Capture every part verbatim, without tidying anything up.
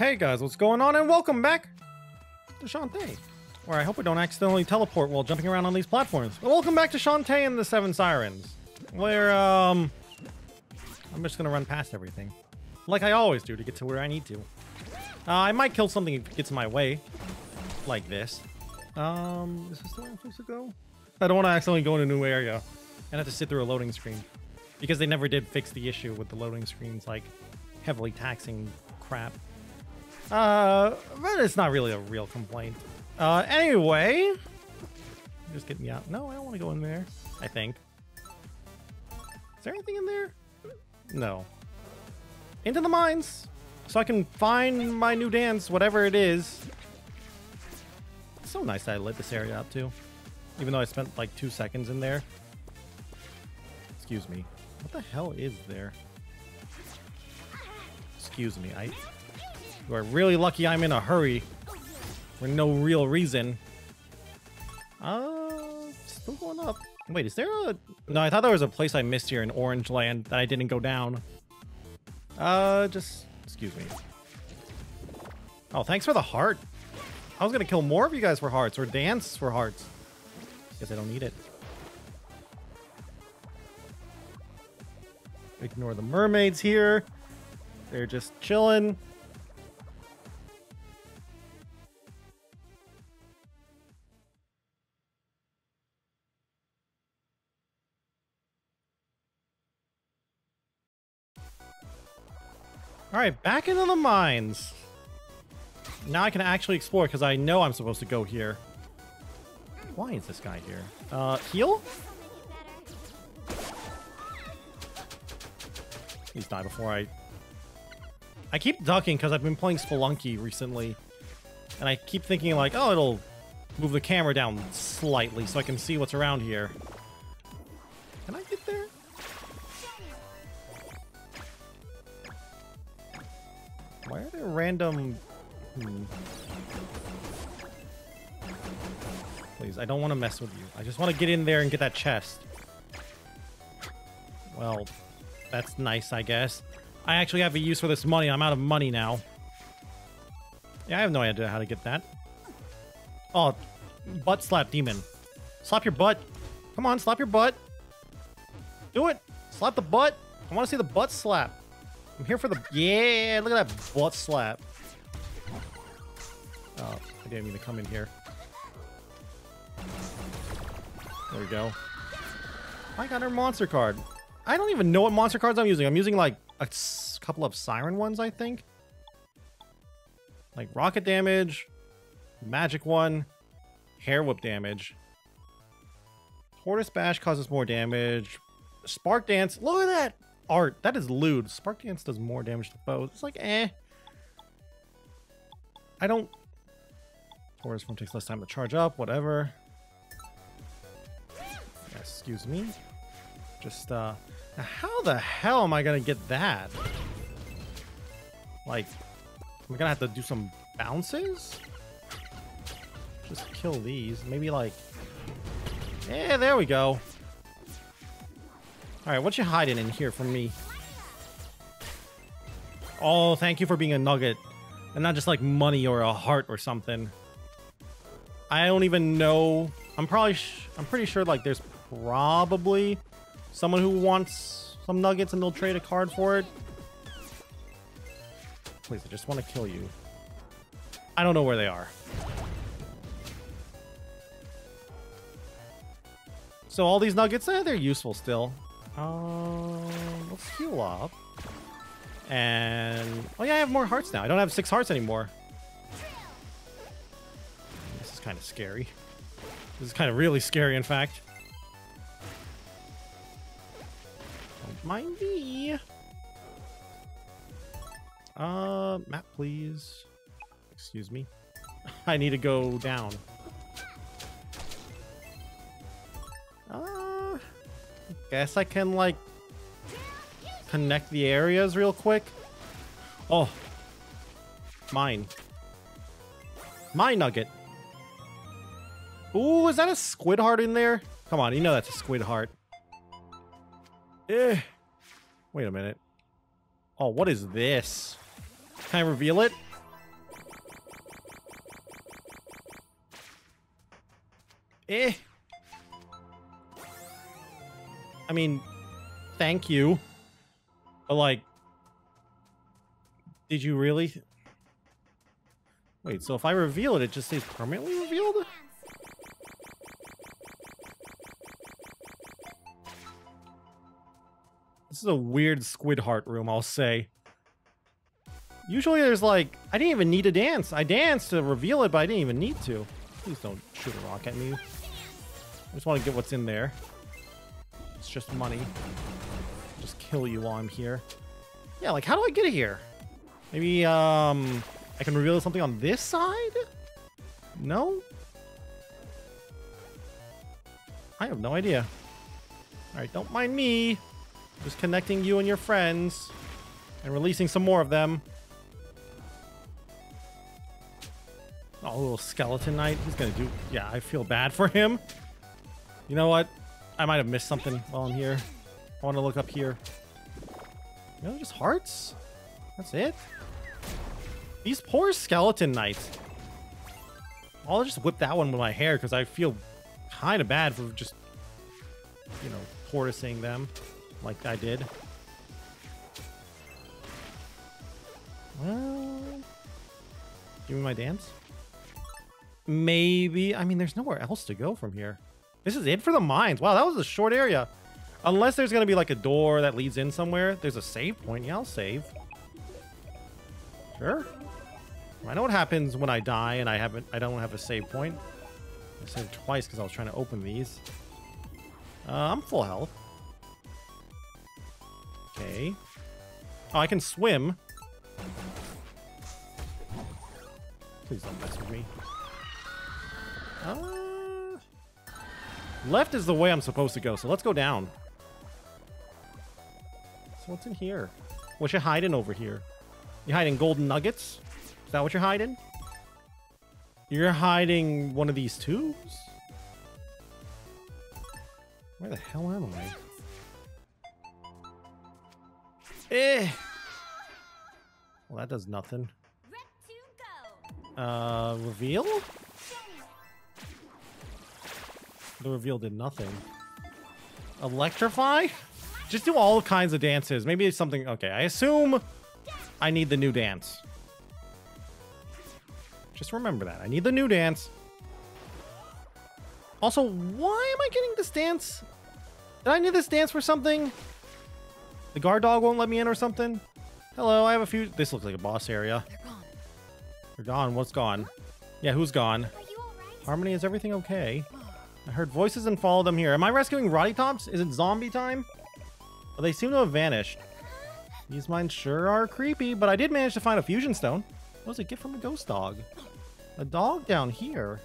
Hey guys, what's going on, and welcome back to Shantae, where I hope we don't accidentally teleport while jumping around on these platforms. But welcome back to Shantae and the Seven Sirens, where, um, I'm just gonna run past everything, like I always do, to get to where I need to. Uh, I might kill something if it gets in my way, like this. Um, is this the way I'm supposed to go? I don't want to accidentally go in a new area and have to sit through a loading screen, because they never did fix the issue with the loading screens, like, heavily taxing crap. Uh, but it's not really a real complaint. Uh, anyway, just get me out. No, I don't want to go in there, I think. Is there anything in there? No. Into the mines, so I can find my new dance, whatever it is. It's so nice that I lit this area up too, even though I spent like two seconds in there. Excuse me. What the hell is there? Excuse me. I... You are really lucky I'm in a hurry for no real reason. Uh, still going up. Wait, is there a... No, I thought there was a place I missed here in Orange Land that I didn't go down. Uh, just... Excuse me. Oh, thanks for the heart. I was going to kill more of you guys for hearts, or dance for hearts. Guess I don't need it. Ignore the mermaids here. They're just chilling. All right, back into the mines. Now I can actually explore, because I know I'm supposed to go here. Why is this guy here? Uh, heal? Please die before I... I keep ducking, because I've been playing Spelunky recently. And I keep thinking, like, oh, it'll move the camera down slightly so I can see what's around here. Can I get there? Why are there random... Hmm. Please, I don't want to mess with you. I just want to get in there and get that chest. Well, that's nice, I guess. I actually have a use for this money. I'm out of money now. Yeah, I have no idea how to get that. Oh, butt slap demon. Slap your butt. Come on, slap your butt. Do it. Slap the butt. I want to see the butt slap. I'm here for the... Yeah, look at that butt slap. Oh, I didn't mean to come in here. There we go. I got her monster card. I don't even know what monster cards I'm using. I'm using, like, a couple of siren ones, I think. Like, rocket damage, magic one, hair whip damage. Tortoise bash causes more damage. Spark dance. Look at that! Art. That is lewd. Spark Dance does more damage to bows. It's like, eh. I don't... Tortoise form takes less time to charge up. Whatever. Yeah, excuse me. Just, uh... Now how the hell am I gonna get that? Like... Am I gonna have to do some bounces? Just kill these. Maybe, like... Eh, there we go. All right, what you hiding in here from me? Oh, thank you for being a nugget. And not just like money or a heart or something. I don't even know. I'm probably, sh I'm pretty sure like there's probably someone who wants some nuggets and they'll trade a card for it. Please, I just want to kill you. I don't know where they are. So all these nuggets, eh, they're useful still. Um, let's heal up. And... Oh yeah, I have more hearts now. I don't have six hearts anymore. This is kind of scary. This is kind of really scary, in fact. Don't mind me. Uh, map, please. Excuse me. I need to go down. Guess I can, like, connect the areas real quick. Oh. Mine. My nugget. Ooh, is that a squid heart in there? Come on, you know that's a squid heart. Eh. Wait a minute. Oh, what is this? Can I reveal it? Eh. I mean, thank you. But like, did you really? Wait, so if I reveal it, it just stays permanently revealed? This is a weird squid heart room, I'll say. Usually there's like, I didn't even need to dance. I danced to reveal it, but I didn't even need to. Please don't shoot a rock at me. I just want to get what's in there. It's just money. I'll just kill you while I'm here. Yeah, like how do I get here? Maybe um, I can reveal something on this side? No? I have no idea. All right, don't mind me. Just connecting you and your friends and releasing some more of them. Oh, little skeleton knight. He's gonna do... Yeah, I feel bad for him. You know what? I might have missed something while I'm here. I want to look up here. You know, just hearts? That's it? These poor skeleton knights. I'll just whip that one with my hair because I feel kind of bad for just, you know, tortoising them. Like I did. Well, give me my dance. Maybe. I mean, there's nowhere else to go from here. This is it for the mines. Wow, that was a short area. Unless there's going to be like a door that leads in somewhere. There's a save point. Yeah, I'll save. Sure. I know what happens when I die and I haven't. I don't have a save point. I saved twice because I was trying to open these. Uh, I'm full health. Okay. Oh, I can swim. Please don't mess with me. Uh, left is the way I'm supposed to go, so let's go down. So what's in here? What you hiding over here? You hiding golden nuggets? Is that what you're hiding? You're hiding one of these tubes? Where the hell am I? Eh. Well, that does nothing. Uh, reveal? The reveal did nothing. Electrify? Just do all kinds of dances. Maybe it's something... Okay, I assume I need the new dance. Just remember that. I need the new dance. Also, why am I getting this dance? Did I need this dance for something? The guard dog won't let me in or something? Hello, I have a few... This looks like a boss area. They're gone. They're gone? What's gone? Huh? Yeah, who's gone? Are you all right? Harmony, is everything okay? I heard voices and followed them here. Am I rescuing Roddy Tops? Is it zombie time? Well, they seem to have vanished. These mines sure are creepy, but I did manage to find a fusion stone. What was a gift from a ghost dog? A dog down here?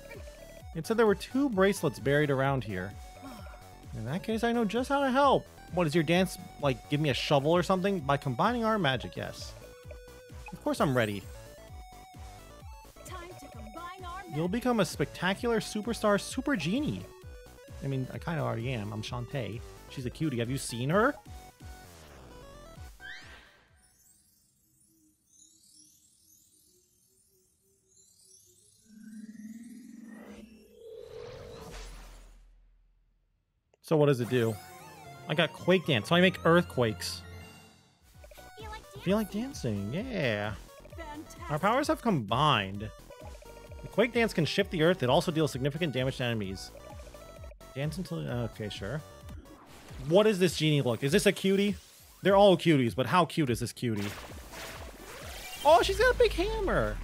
It said there were two bracelets buried around here. In that case, I know just how to help. What is your dance like? Give me a shovel or something? By combining our magic, yes. Of course I'm ready. Time to combine our magic. You'll become a spectacular superstar super genie. I mean, I kind of already am. I'm Shantae. She's a cutie. Have you seen her? So what does it do? I got Quake Dance, so I make earthquakes. Feel like, feel like dancing, yeah. Fantastic. Our powers have combined. The Quake Dance can shift the earth. It also deals significant damage to enemies. Dance until... Okay, sure. What is this genie look? Is this a cutie? They're all cuties, but how cute is this cutie? Oh, she's got a big hammer.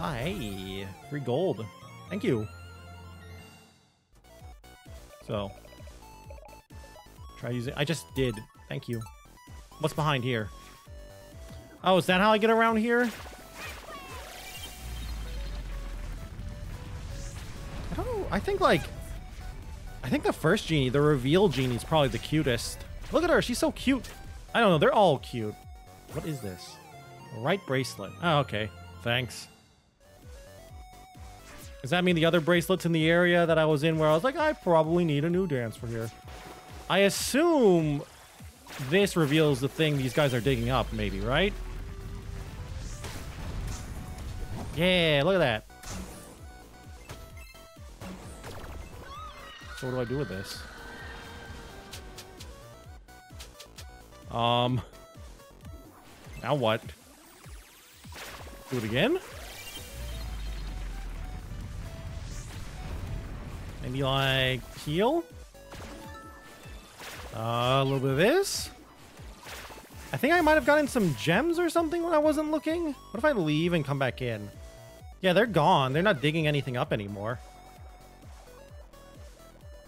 Aye. Free gold. Thank you. So, try using... I just did. Thank you. What's behind here? Oh, is that how I get around here? I don't know. I think, like... I think the first genie, the reveal genie, is probably the cutest. Look at her. She's so cute. I don't know. They're all cute. What is this? Right bracelet. Oh, okay. Thanks. Does that mean the other bracelets in the area that I was in where I was like, I probably need a new dance for here? I assume this reveals the thing these guys are digging up, maybe, right? Yeah, look at that. So what do I do with this? Um. Now what? Do it again? Maybe like heal? Uh, a little bit of this? I think I might have gotten some gems or something when I wasn't looking. What if I leave and come back in? Yeah, they're gone. They're not digging anything up anymore.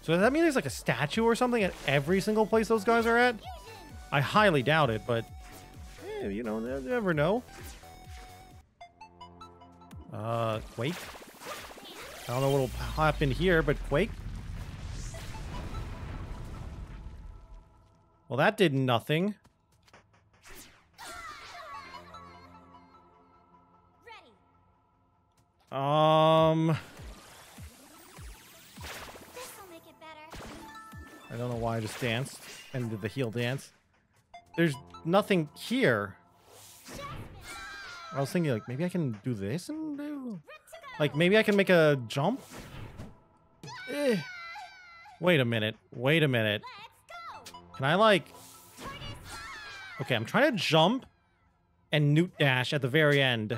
So does that mean there's like a statue or something at every single place those guys are at? I highly doubt it, but eh, you know, you never know. Uh, Quake? I don't know what'll happen here, but Quake? Well, that did nothing. Um, I don't know why I just danced and did the heel dance. There's nothing here. I was thinking like maybe I can do this and do like maybe I can make a jump. Eh. Wait a minute. Wait a minute. Can I like? Okay, I'm trying to jump and newt dash at the very end.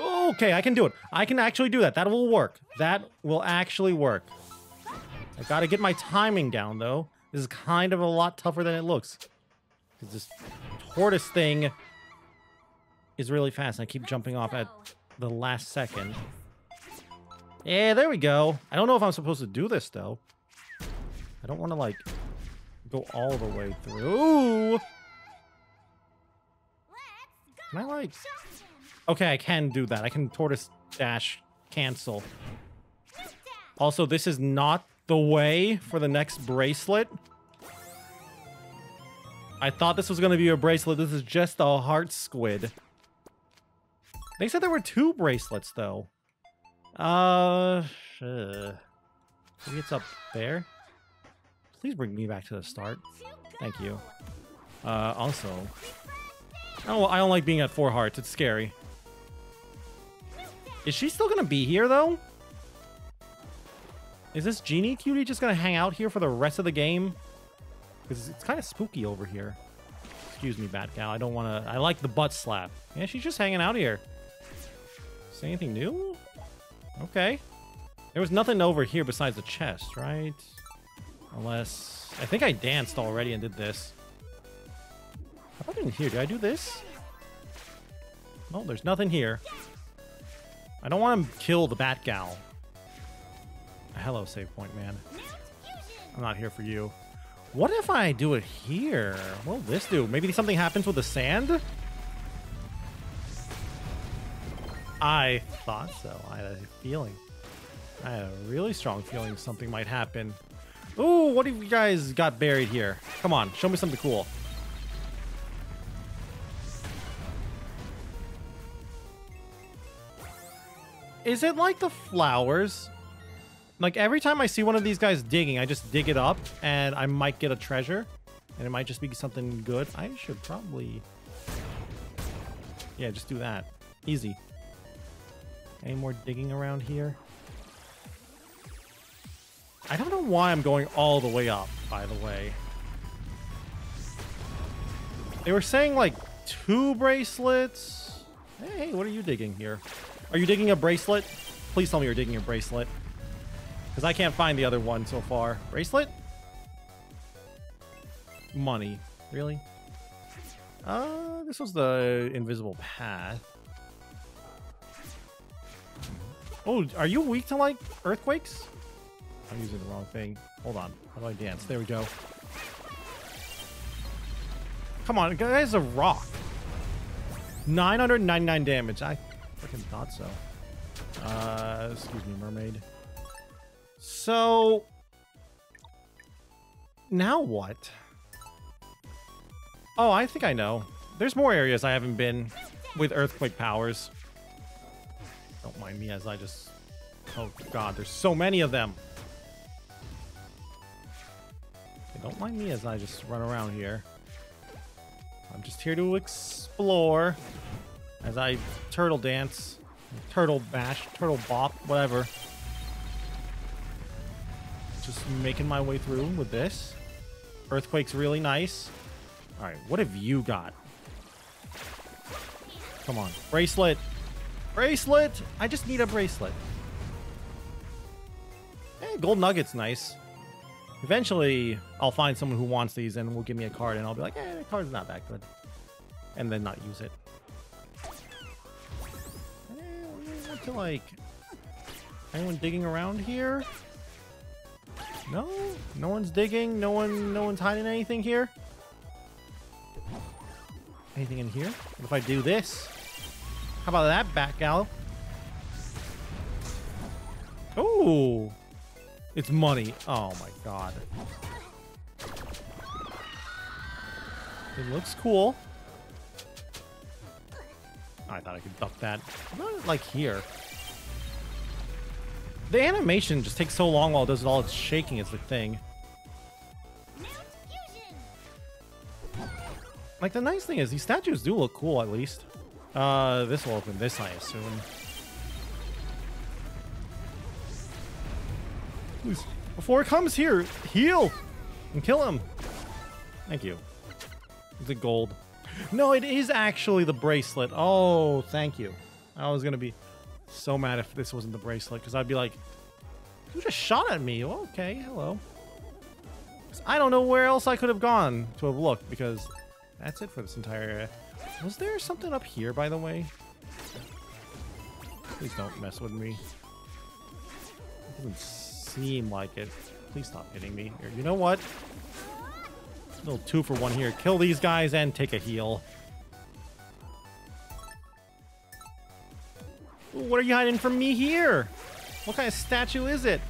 Okay, I can do it. I can actually do that. That will work. That will actually work. I gotta get my timing down, though. This is kind of a lot tougher than it looks. Because this tortoise thing is really fast, and I keep jumping off at the last second. Yeah, there we go. I don't know if I'm supposed to do this, though. I don't want to, like, go all the way through. Can I, like... Okay, I can do that. I can tortoise dash cancel. Also, this is not the way for the next bracelet. I thought this was going to be a bracelet. This is just a heart squid. They said there were two bracelets, though. Uh, sure. Maybe it's up there. Please bring me back to the start. Thank you. Uh, also, I don't, I don't like being at four hearts. It's scary. Is she still gonna be here, though? Is this genie cutie just gonna hang out here for the rest of the game? Because it's kind of spooky over here. Excuse me, Bat Gal. I don't wanna... I like the butt slap. Yeah, she's just hanging out here. Say anything new? Okay. There was nothing over here besides the chest, right? Unless... I think I danced already and did this. How about in here? Did I do this? No, there's nothing here. I don't want to kill the Bat Gal. Hello, save point, man. I'm not here for you. What if I do it here? What will this do? Maybe something happens with the sand? I thought so. I had a feeling. I had a really strong feeling something might happen. Ooh, what do you guys got buried here? Come on, show me something cool. Is it like the flowers? Like, every time I see one of these guys digging, I just dig it up, and I might get a treasure. And it might just be something good. I should probably... Yeah, just do that. Easy. Any more digging around here? I don't know why I'm going all the way up, by the way. They were saying, like, two bracelets. Hey, what are you digging here? Are you digging a bracelet? Please tell me you're digging a bracelet. Because I can't find the other one so far. Bracelet? Money. Really? Uh, this was the invisible path. Oh, are you weak to, like, earthquakes? I'm using the wrong thing. Hold on. How do I dance? There we go. Come on, that is a rock. nine hundred ninety-nine damage. I... Freaking thought so. Uh, excuse me, mermaid. So... Now what? Oh, I think I know. There's more areas I haven't been with earthquake powers. Don't mind me as I just... Oh god, there's so many of them! Okay, don't mind me as I just run around here. I'm just here to explore. As I turtle dance, turtle bash, turtle bop, whatever. just making my way through with this. Earthquake's really nice. All right, what have you got? Come on. Bracelet. Bracelet. I just need a bracelet. Eh, gold nugget's nice. Eventually, I'll find someone who wants these and will give me a card, and I'll be like, eh, the card's not that good. And then not use it. Eh, to like... Anyone digging around here? No? No one's digging? No one, no one's hiding anything here? Anything in here? What if I do this? How about that back gallop? Oh! It's money. Oh my god. It looks cool. I thought I could duck that. Not like here. The animation just takes so long while it does it all. It's shaking is the thing. Like, the nice thing is, these statues do look cool, at least. Uh, this will open this, I assume. Please, before it comes here, heal! And kill him! Thank you. Is it gold? No, it is actually the bracelet. Oh, thank you. I was gonna be so mad if this wasn't the bracelet, because I'd be like, you just shot at me! Okay, hello. I don't know where else I could have gone to have looked, because... That's it for this entire area. Was there something up here, by the way? Please don't mess with me. It doesn't seem like it. Please stop hitting me. Here, you know what? A little two for one here. Kill these guys and take a heal. Ooh, what are you hiding from me here? What kind of statue is it?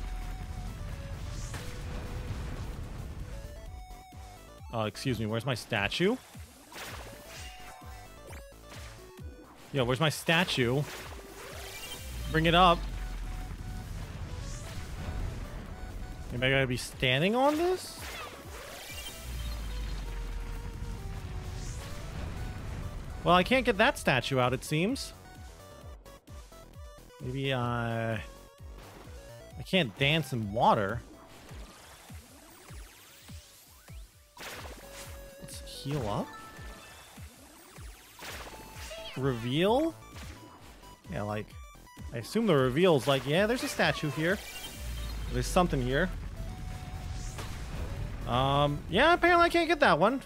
Uh, excuse me, where's my statue? Yo, where's my statue? Bring it up. Am I gonna be standing on this? Well, I can't get that statue out, it seems. Maybe, uh... I can't dance in water. Let's heal up. Reveal? Yeah, like, I assume the reveal's like, yeah, there's a statue here. There's something here. Um, yeah, apparently I can't get that one.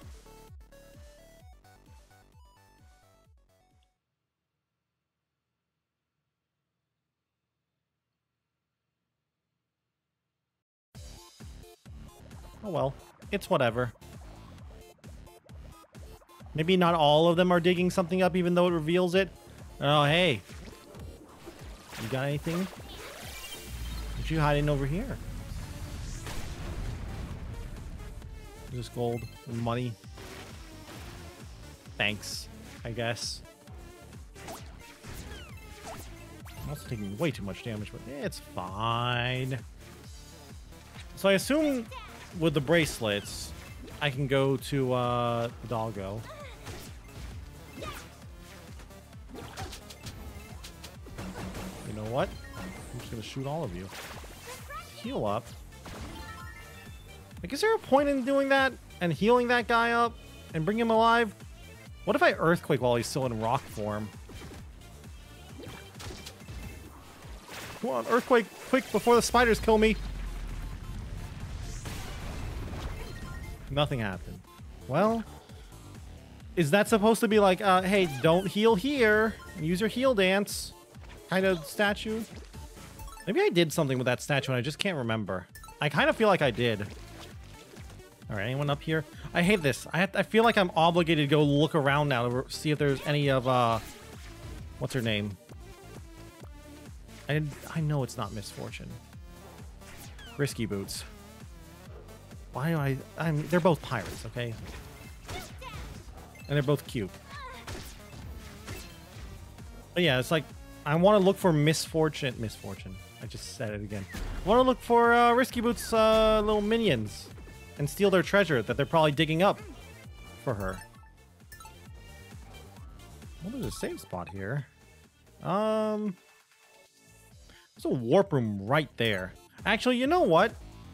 Oh well, it's whatever. Maybe not all of them are digging something up, even though it reveals it. Oh, hey. You got anything? What you hiding over here? Just gold and money. Thanks, I guess. I'm also taking way too much damage, but it's fine. So I assume with the bracelets, I can go to uh, the doggo. What? I'm just gonna shoot all of you. Heal up. Like, is there a point in doing that and healing that guy up and bring him alive? What if I earthquake while he's still in rock form? Come on, earthquake quick before the spiders kill me. Nothing happened. Well, is that supposed to be like, uh, hey, don't heal here and use your heal dance? Kind of statue. Maybe I did something with that statue and I just can't remember. I kind of feel like I did. All right, anyone up here? I hate this. I have to, I feel like I'm obligated to go look around now to see if there's any of uh, what's her name? And I, I know it's not Misfortune. Risky Boots. Why do I? I'm. They're both pirates, okay? And they're both cute. But yeah, it's like. I want to look for Misfortune. Misfortune. I just said it again. I want to look for uh, Risky Boots' uh, little minions and steal their treasure that they're probably digging up for her. Well, there's a save spot here. Um, there's a warp room right there. Actually, you know what?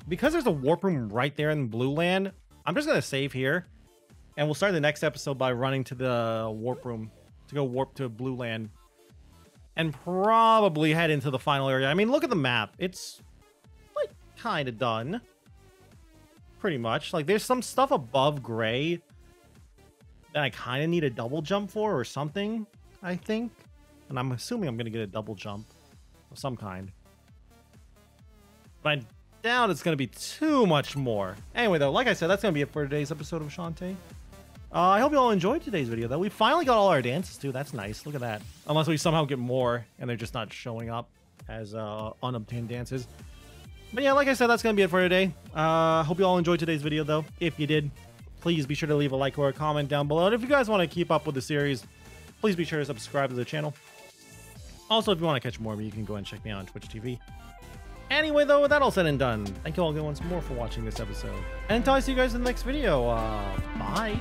because there's a warp room right there in Blue Land, I'm just going to save here. And we'll start the next episode by running to the warp room to go warp to Blue Land. And probably head into the final area. I mean, look at the map. It's like kind of done. Pretty much. Like there's some stuff above gray that I kind of need a double jump for or something, I think. And I'm assuming I'm going to get a double jump of some kind. But I doubt it's going to be too much more. Anyway, though, like I said, that's going to be it for today's episode of Shantae. Uh, I hope you all enjoyed today's video, though. We finally got all our dances, too. That's nice. Look at that. Unless we somehow get more and they're just not showing up as uh, unobtained dances. But yeah, like I said, that's going to be it for today. I uh, hope you all enjoyed today's video, though. If you did, please be sure to leave a like or a comment down below. And if you guys want to keep up with the series, please be sure to subscribe to the channel. Also, if you want to catch more of me, you can go and check me out on Twitch T V. Anyway, though, with that all said and done, thank you all again once more for watching this episode. And until I see you guys in the next video, uh, bye.